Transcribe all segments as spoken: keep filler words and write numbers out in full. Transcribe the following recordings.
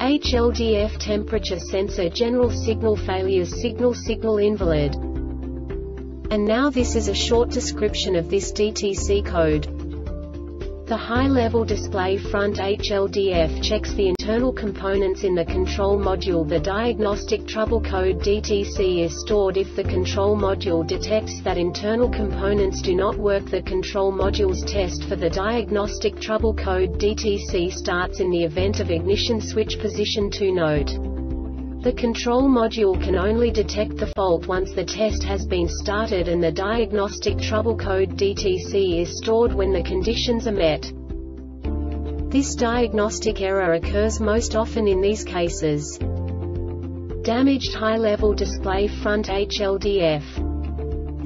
H L D F temperature sensor general signal failures signal signal invalid. And now this is a short description of this D T C code. The high-level display front H L D F checks the internal components in the control module. The diagnostic trouble code D T C is stored if the control module detects that internal components do not work. The control module's test for the diagnostic trouble code D T C starts in the event of ignition switch position two. Note: the control module can only detect the fault once the test has been started, and the diagnostic trouble code D T C is stored when the conditions are met. This diagnostic error occurs most often in these cases: damaged high-level display front H L D F.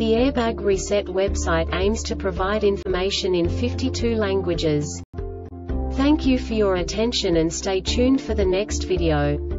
The Airbag Reset website aims to provide information in fifty-two languages. Thank you for your attention and stay tuned for the next video.